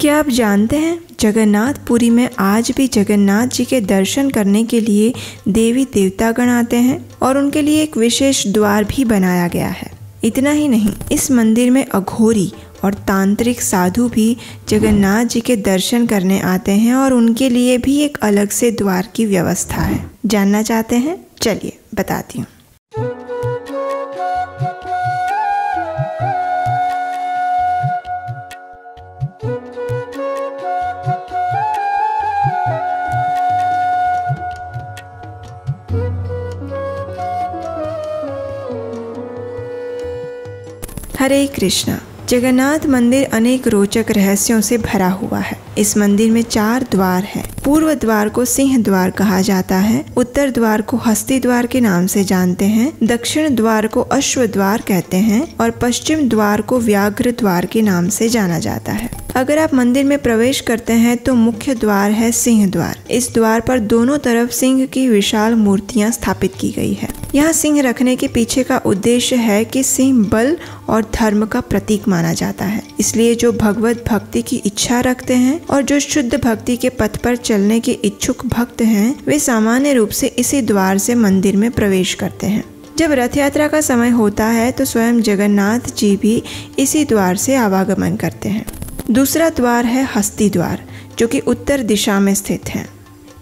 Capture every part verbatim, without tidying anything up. क्या आप जानते हैं जगन्नाथपुरी में आज भी जगन्नाथ जी के दर्शन करने के लिए देवी देवतागण आते हैं और उनके लिए एक विशेष द्वार भी बनाया गया है। इतना ही नहीं, इस मंदिर में अघोरी और तांत्रिक साधु भी जगन्नाथ जी के दर्शन करने आते हैं और उनके लिए भी एक अलग से द्वार की व्यवस्था है। जानना चाहते हैं? चलिए बताती हूँ। हरे कृष्णा। जगन्नाथ मंदिर अनेक रोचक रहस्यों से भरा हुआ है। इस मंदिर में चार द्वार हैं। पूर्व द्वार को सिंह द्वार कहा जाता है, उत्तर द्वार को हस्ती द्वार के नाम से जानते हैं, दक्षिण द्वार को अश्व द्वार कहते हैं और पश्चिम द्वार को व्याघ्र द्वार के नाम से जाना जाता है। अगर आप मंदिर में प्रवेश करते हैं तो मुख्य द्वार है सिंह द्वार। इस द्वार पर दोनों तरफ सिंह की विशाल मूर्तियां स्थापित की गई है। यहाँ सिंह रखने के पीछे का उद्देश्य है कि सिंह बल और धर्म का प्रतीक माना जाता है, इसलिए जो भगवत भक्ति की इच्छा रखते हैं और जो शुद्ध भक्ति के पथ पर चलने के इच्छुक भक्त हैं, वे सामान्य रूप से इसी द्वार से मंदिर में प्रवेश करते हैं। जब रथ यात्रा का समय होता है तो स्वयं जगन्नाथ जी भी इसी द्वार से आवागमन करते हैं। दूसरा द्वार है हस्ती द्वार, जो कि उत्तर दिशा में स्थित है।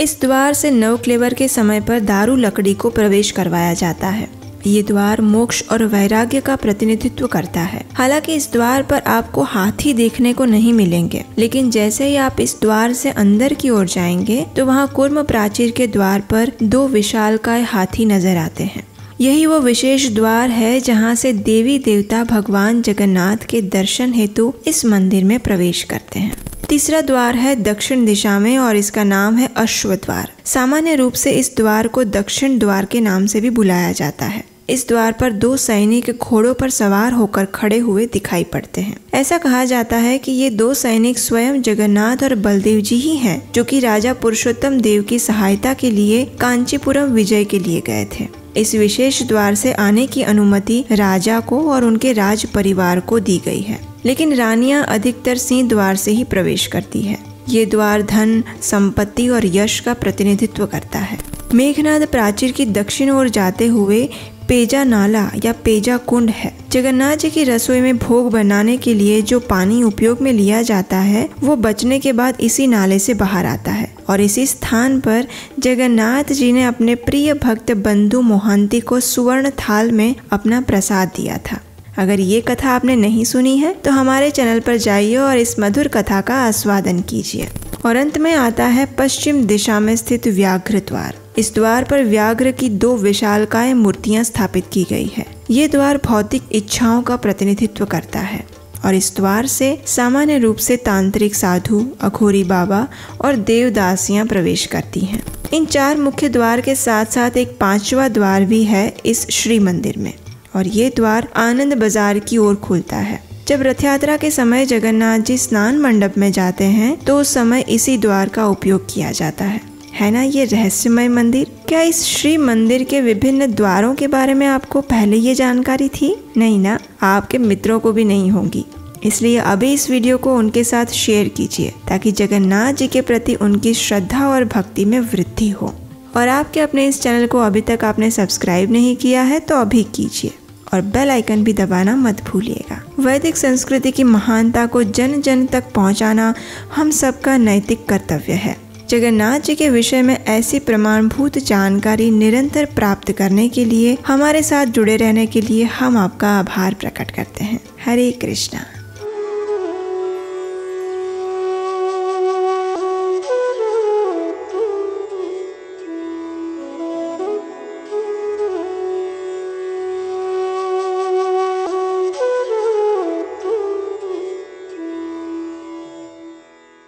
इस द्वार से नवक्लेवर के समय पर दारू लकड़ी को प्रवेश करवाया जाता है। ये द्वार मोक्ष और वैराग्य का प्रतिनिधित्व करता है। हालांकि इस द्वार पर आपको हाथी देखने को नहीं मिलेंगे, लेकिन जैसे ही आप इस द्वार से अंदर की ओर जाएंगे तो वहाँ कुर्म प्राचीर के द्वार पर दो विशालकाय हाथी नजर आते हैं। यही वो विशेष द्वार है जहाँ से देवी देवता भगवान जगन्नाथ के दर्शन हेतु इस मंदिर में प्रवेश करते हैं। तीसरा द्वार है दक्षिण दिशा में और इसका नाम है अश्व द्वार। सामान्य रूप से इस द्वार को दक्षिण द्वार के नाम से भी बुलाया जाता है। इस द्वार पर दो सैनिक घोड़ों पर सवार होकर खड़े हुए दिखाई पड़ते हैं। ऐसा कहा जाता है कि ये दो सैनिक स्वयं जगन्नाथ और बलदेव जी ही हैं, जो कि राजा पुरुषोत्तम देव की सहायता के लिए कांचीपुरम विजय के लिए गए थे। इस विशेष द्वार से आने की अनुमति राजा को और उनके राज परिवार को दी गई है, लेकिन रानियां अधिकतर सिंह द्वार से ही प्रवेश करती है। ये द्वार धन, संपत्ति और यश का प्रतिनिधित्व करता है। मेघनाद प्राचीर की दक्षिण ओर जाते हुए पेजा नाला या पेजा कुंड है। जगन्नाथ जी की रसोई में भोग बनाने के लिए जो पानी उपयोग में लिया जाता है, वो बचने के बाद इसी नाले से बाहर आता है और इसी स्थान पर जगन्नाथ जी ने अपने प्रिय भक्त बंधु मोहंती को सुवर्ण थाल में अपना प्रसाद दिया था। अगर ये कथा आपने नहीं सुनी है तो हमारे चैनल पर जाइए और इस मधुर कथा का आस्वादन कीजिए। और अंत में आता है पश्चिम दिशा में स्थित व्याघ्र द्वार। इस द्वार पर व्याघ्र की दो विशालकाय मूर्तियां स्थापित की गई है। ये द्वार भौतिक इच्छाओं का प्रतिनिधित्व करता है और इस द्वार से सामान्य रूप से तांत्रिक साधु, अघोरी बाबा और देवदासियां प्रवेश करती हैं। इन चार मुख्य द्वार के साथ साथ एक पांचवा द्वार भी है इस श्री मंदिर में और ये द्वार आनंद बाजार की ओर खुलता है। जब रथ यात्रा के समय जगन्नाथ जी स्नान मंडप में जाते हैं तो उस समय इसी द्वार का उपयोग किया जाता है। है ना ये रहस्यमय मंदिर? क्या इस श्री मंदिर के विभिन्न द्वारों के बारे में आपको पहले ये जानकारी थी? नहीं ना, आपके मित्रों को भी नहीं होगी। इसलिए अभी इस वीडियो को उनके साथ शेयर कीजिए ताकि जगन्नाथ जी के प्रति उनकी श्रद्धा और भक्ति में वृद्धि हो। और आपके अपने इस चैनल को अभी तक आपने सब्सक्राइब नहीं किया है तो अभी कीजिए और बेल आइकन भी दबाना मत भूलिएगा। वैदिक संस्कृति की महानता को जन जन तक पहुंचाना हम सबका नैतिक कर्तव्य है। जगन्नाथ जी के विषय में ऐसी प्रमाणभूत जानकारी निरंतर प्राप्त करने के लिए हमारे साथ जुड़े रहने के लिए हम आपका आभार प्रकट करते हैं। हरे कृष्णा।